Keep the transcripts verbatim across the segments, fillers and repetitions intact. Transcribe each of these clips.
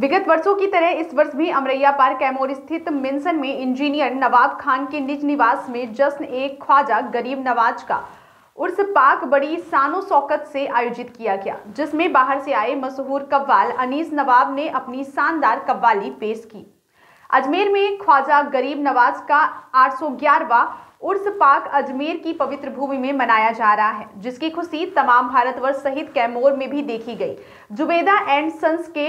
विगत वर्षों की तरह इस वर्ष भी अमरैया पार कैमूर स्थित मिंसन में इंजीनियर नवाब खान के निज निवास में जश्न एक ख्वाजा गरीब नवाज का उर्स पाक बड़ी शानो शौकत से आयोजित किया गया, जिसमें बाहर से आए मशहूर कव्वाल अनीस नवाब ने अपनी शानदार कव्वाली पेश की। अजमेर में ख्वाजा गरीब नवाज का आठ सौ ग्यारहवां उर्स पाक अजमेर की पवित्र भूमि में मनाया जा रहा है, जिसकी खुशी तमाम भारतवर्ष सहित कैमूर में भी देखी गई। जुबेदा एंड संस के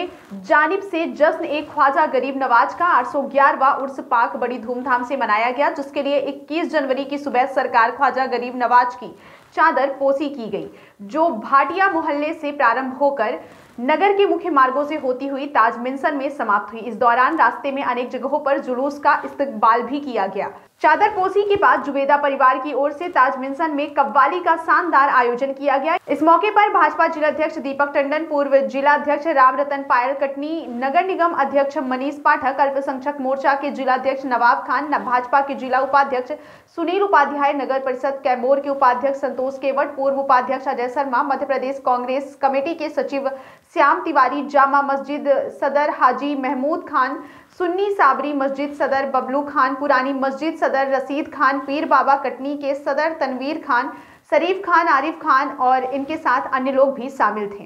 जानिब से जश्न एक ख्वाजा गरीब नवाज का आठ सौ ग्यारहवां उर्स पाक बड़ी धूमधाम से मनाया गया, जिसके लिए इक्कीस जनवरी की सुबह सरकार ख्वाजा गरीब नवाज की चादर पोसी की गई, जो भाटिया मोहल्ले से प्रारंभ होकर नगर के मुख्य मार्गों से होती हुई ताज मिंसन में समाप्त हुई। इस दौरान रास्ते में अनेक जगहों पर जुलूस का इस्तकबाल भी किया गया। चादर पोसी के बाद जुबेदा परिवार की ओर से ताज मिंसन में कव्वाली का शानदार आयोजन किया गया। इस मौके पर भाजपा जिला अध्यक्ष दीपक टंडन, पूर्व जिला अध्यक्ष राम रतन पायल, कटनी नगर निगम अध्यक्ष मनीष पाठक, अल्पसंख्यक मोर्चा के जिला अध्यक्ष नवाब खान, भाजपा के जिला उपाध्यक्ष सुनील उपाध्याय, नगर परिषद कैमूर के उपाध्यक्ष संतोष केवट, पूर्व उपाध्यक्ष अजय शर्मा, मध्य प्रदेश कांग्रेस कमेटी के सचिव श्याम तिवारी, जामा मस्जिद सदर हाजी महमूद खान, सुन्नी साबरी मस्जिद सदर बबलू खान, पुरानी मस्जिद सदर रसीद खान, पीर बाबा कटनी के सदर तनवीर खान, शरीफ खान, आरिफ खान और इनके साथ अन्य लोग भी शामिल थे।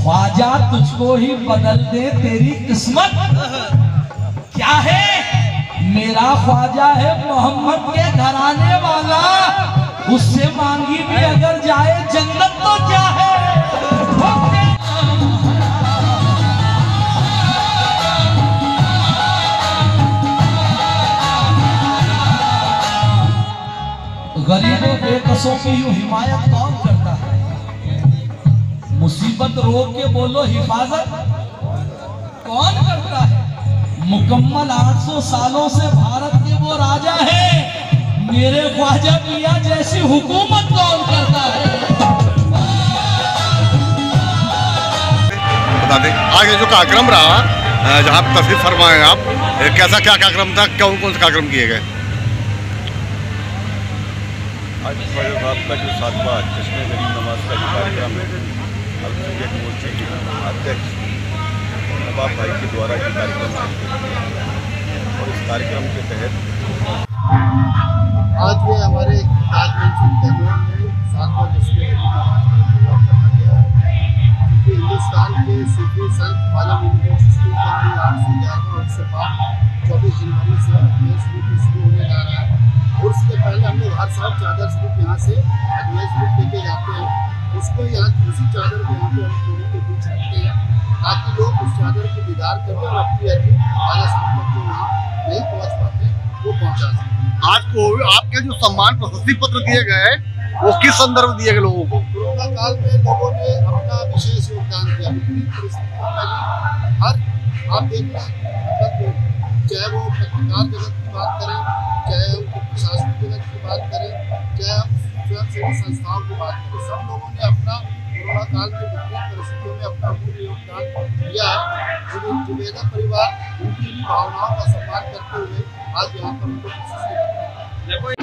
ख्वाजा तुझको ही बदल दे तेरी किस्मत क्या है, मेरा ख्वाजा है मोहम्मद के घराने वाला, उससे मांगी भी अगर जाए जन्नत तो क्या है। गरीबों बेकसों की यूं हिमायत कौन करता है, मुसीबत रोक के बोलो हिफाजत कौन करता है। मुकम्मल आठ सौ सालों से भारत के वो राजा है, मेरे ख्वाजा मियां जैसी हुकूमत कौन करता है। आगे जो कार्यक्रम रहा जहाँ तशरीफ फरमाए आप, कैसा क्या कार्यक्रम था, कौन कौन से कार्यक्रम किए गए। आज ख्वाजा साहब का जो सातवा जश्ने गरीब नवाज का जो कार्यक्रम है, अल्पसंख्यक मोर्चे के अध्यक्ष नवाब भाई के द्वारा ये कार्यक्रम और इस कार्यक्रम के तहत आज भी हमारे ताज मिंसन कैमूर में सातवा जश्ने मनाया गया है। हिंदुस्तान के सूफी संत मालम यूनिवर्सिटी का आठ सौ ग्यारहवां उर्स पाक चौबीस जनवरी से शुरू होने जा रहा है। उर्स के पहले हम लोग हर साल चादर स्वरूप यहाँ से अजमेर स्वरूप लेके जाते हैं, उसको यहाँ उसी चादर को यहाँ पे हम लोगों के बीच रखते हैं, ताकि लोग उस चादर की दीदार करें और अपनी अभी ख्वाजा साहब तक जो वहाँ नहीं पहुँच पाते वो पहुँचा सकें। आज को आपके जो सम्मान प्रशस्ति पत्र दिए गए वो किस संदर्भ दिए गए लोगों को? कोरोना काल में लोगों ने अपना विशेष योगदान दिया। हर आप देख रहे हैं, चाहे वो पत्रकार जगत की बात करें, चाहे प्रशासन जगत की बात करें, चाहे स्वयंसेवी संस्थाओं की बात करें, सब लोगों ने अपना कोरोना काल के विपरीत परिस्थितियों में अपना पूर्ण योगदान दिया। जुबेदा परिवार उनकी भावनाओं का सम्मान करते हुए आज यहाँ पर उनको